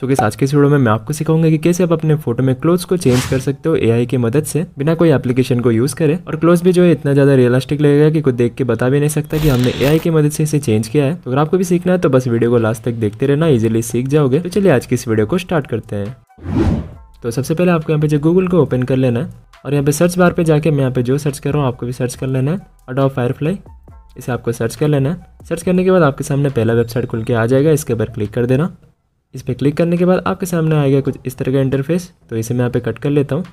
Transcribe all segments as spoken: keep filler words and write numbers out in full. So guys आज के इस वीडियो में मैं आपको सिखाऊंगा कि कैसे आप अपने फोटो में क्लोथ्स को चेंज कर सकते हो एआई की मदद से बिना कोई एप्लीकेशन को यूज़ करे। और क्लोथ्स भी जो है इतना ज़्यादा रियलिस्टिक लगेगा कि कुछ देख के बता भी नहीं सकता कि हमने एआई की मदद से इसे चेंज किया है। तो अगर आपको भी सीखना है तो बस वीडियो को लास्ट तक देखते रहना, ईजिली सीख जाओगे। तो चलिए आज की इस वीडियो को स्टार्ट करते हैं। तो सबसे पहले आपको यहाँ पे जो गूगल को ओपन कर लेना है और यहाँ पे सर्च बार पे जाके मैं यहाँ पे जो सर्च कर रहा हूँ आपको भी सर्च कर लेना है, अडोब फायरफ्लाई। इसे आपको सर्च कर लेना है। सर्च करने के बाद आपके सामने पहला वेबसाइट खुल के आ जाएगा, इसके ऊपर क्लिक कर देना। इस पर क्लिक करने के बाद आपके सामने आएगा कुछ इस तरह का इंटरफेस। तो इसे मैं यहाँ पे कट कर लेता हूँ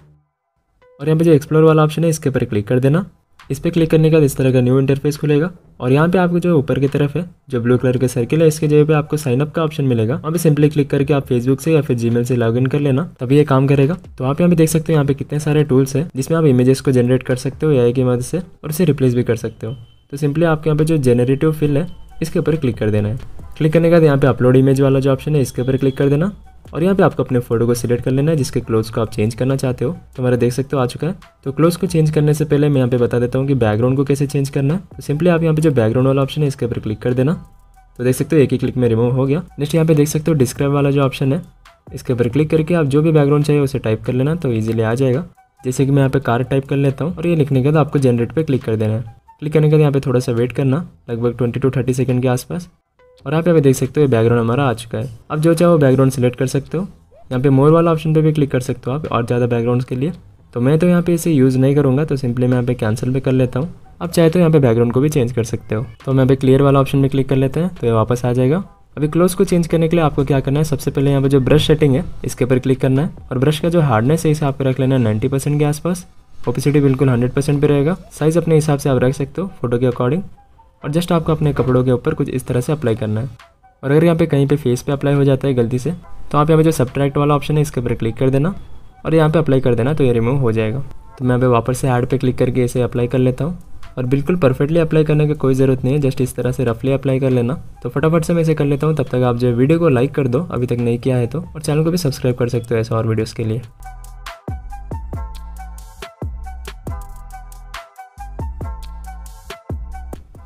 और यहाँ पे जो एक्सप्लोर वाला ऑप्शन है इसके ऊपर क्लिक कर देना। इस पर क्लिक करने के बाद इस तरह का न्यू इंटरफेस खुलेगा और यहाँ पे आपको जो ऊपर की तरफ है जो ब्लू कलर का सर्किल है इसके जगह पे आपको साइन अप का ऑप्शन मिलेगा। वहाँ पे सिंपली क्लिक करके आप फेसबुक से या फिर जीमेल से लॉगिन कर लेना, तभी ये काम करेगा। तो आप यहाँ पे देख सकते हो यहाँ पे कितने सारे टूल्स हैं जिसमें आप इमेजेस को जनरेट कर सकते हो एआई की मदद से और उसे रिप्लेस भी कर सकते हो। तो सिंपली आपके यहाँ पे जो जेनरेटिव फिल है इसके ऊपर क्लिक कर देना है। क्लिक करने के बाद यहाँ पे अपलोड इमेज वाला जो ऑप्शन है इसके ऊपर क्लिक कर देना और यहाँ पे आपको अपने फोटो को सिलेक्ट कर लेना है जिसके क्लोथ्स को आप चेंज करना चाहते हो। तो हमारा देख सकते हो आ चुका है। तो क्लोथ्स को चेंज करने से पहले मैं यहाँ पे बता देता हूँ कि बैकग्राउंड को कैसे चेंज करना है। तो सिंपली आप यहाँ पे जो बैकग्राउंड वाला ऑप्शन है इसके ऊपर क्लिक कर देना। तो देख सकते हो एक ही क्लिक में रिमूव हो गया। नेक्स्ट यहाँ पे देख सकते हो डिस्क्राइब वाला जो ऑप्शन है इसके ऊपर क्लिक करके आप जो भी बैकग्राउंड चाहिए उसे टाइप कर लेना, तो ईजिली आ जाएगा। जैसे कि मैं यहाँ पे कार टाइप कर लेता हूँ और ये लिखने के बाद आपको जनरेट पर क्लिक कर देना है। क्लिक करने के बाद यहाँ पे थोड़ा सा वेट करना, लगभग ट्वेंटी टू थर्टी सेकेंड के आसपास। और आप यहाँ पे देख सकते हो बैकग्राउंड हमारा आ चुका है। आप जो चाहो बैकग्राउंड सेलेक्ट कर सकते हो। यहाँ पे मोर वाला ऑप्शन पे भी क्लिक कर सकते हो आप और ज़्यादा बैकग्राउंड्स के लिए। तो मैं तो यहाँ पे इसे यूज़ नहीं करूँगा, तो सिंपली मैं यहाँ पे कैंसिल पे कर लेता हूँ। आप चाहे तो यहाँ पे बैकग्राउंड को भी चेंज कर सकते हो। तो मैं यहाँ पे क्लियर वाला ऑप्शन में क्लिक कर लेते हैं तो ये वापस आ जाएगा। अभी क्लोथ्स को चेंज करने के लिए आपको क्या करना है, सबसे पहले यहाँ पे जो ब्रश सेटिंग है इसके ऊपर क्लिक करना है और ब्रश का जो हार्डनेस है इसे आपको रख लेना है नाइन्टी परसेंट के आसपास। ओपेसिटी बिल्कुल हंड्रेड परसेंट पे रहेगा। साइज़ अपने हिसाब से आप रख सकते हो फोटो के अकॉर्डिंग। और जस्ट आपको अपने कपड़ों के ऊपर कुछ इस तरह से अप्लाई करना है। और अगर यहाँ पे कहीं पे फेस पे अप्लाई हो जाता है गलती से तो आप यहाँ पे जो सब्ट्रैक्ट वाला ऑप्शन है इसके ऊपर क्लिक कर देना और यहाँ पे अप्लाई कर देना, तो ये रिमूव हो जाएगा। तो मैं यहाँ पे वापस से ऐड पे क्लिक करके इसे अप्लाई कर लेता हूँ। और बिल्कुल परफेक्टली अप्लाई करने की कोई ज़रूरत नहीं है, जस्ट इस तरह से रफली अप्लाई कर लेना। तो फटाफट से मैं इसे कर लेता हूँ। तब तक आप जो वीडियो को लाइक कर दो अभी तक नहीं किया है तो, और चैनल को भी सब्सक्राइब कर सकते हो ऐसे और वीडियोज़ के लिए।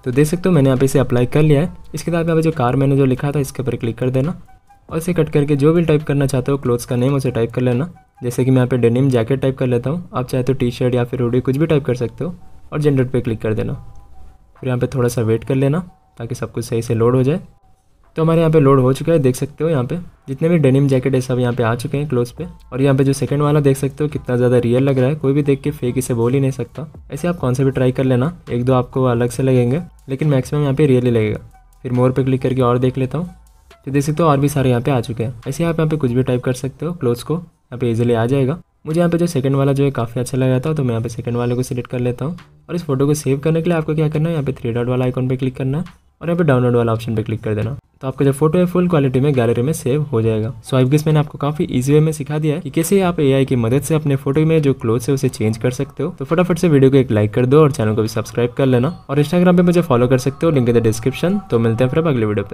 तो देख सकते हो मैंने यहाँ पे इसे अप्लाई कर लिया है। इसके बाद यहाँ पे जो कार मैंने जो लिखा था इसके ऊपर क्लिक कर देना और इसे कट करके जो भी टाइप करना चाहते हो क्लोथ्स का नेम उसे टाइप कर लेना। जैसे कि मैं यहाँ पे डेनिम जैकेट टाइप कर लेता हूँ। आप चाहे तो टी शर्ट या फिर हुडी कुछ भी टाइप कर सकते हो और जनरेट पर क्लिक कर देना। फिर यहाँ पर थोड़ा सा वेट कर लेना ताकि सब कुछ सही से लोड हो जाए। तो हमारे यहाँ पे लोड हो चुका है, देख सकते हो यहाँ पे जितने भी डेनिम जैकेट है सब यहाँ पे आ चुके हैं क्लोथ्स पे। और यहाँ पे जो सेकंड वाला देख सकते हो कितना ज़्यादा रियल लग रहा है, कोई भी देख के फेक इसे बोल ही नहीं सकता। ऐसे आप कौन से भी ट्राई कर लेना, एक दो आपको अलग से लगेंगे लेकिन मैक्सिमम यहाँ पे रियल ही लगेगा। फिर मोर पे क्लिक करके और देख लेता हूँ। तो देख सकते हो और भी सारे यहाँ पे आ चुके हैं। ऐसे आप यहाँ पे कुछ भी टाइप कर सकते हो क्लोथ्स को, यहाँ पे ईजिली आ जाएगा। मुझे यहाँ पे जो सेकंड वाला जो है काफ़ी अच्छा लगा था तो मैं यहाँ पे सेकंड वाले को सिलेक्ट कर लेता हूँ। और इस फोटो को सेव करने के लिए आपको क्या करना है, यहाँ पे थ्री डॉट वाला आइकॉन पे क्लिक करना है और यहाँ पे डाउनलोड वाला ऑप्शन पे क्लिक कर देना। तो आपका जो फोटो है फुल क्वालिटी में गैलरी में सेव हो जाएगा। सो आई गेस मैंने आपको काफी इजी वे में सिखा दिया है कि कैसे आप एआई की मदद से अपने फोटो में जो क्लोथ्स है उसे चेंज कर सकते हो। तो फटाफट से वीडियो को एक लाइक कर दो और चैनल को भी सब्सक्राइब कर लेना। और इंस्टाग्राम पे मुझे फॉलो कर सकते हो, लिंक है डिस्क्रिप्शन। तो मिलते हैं फिर अगले वीडियो पे।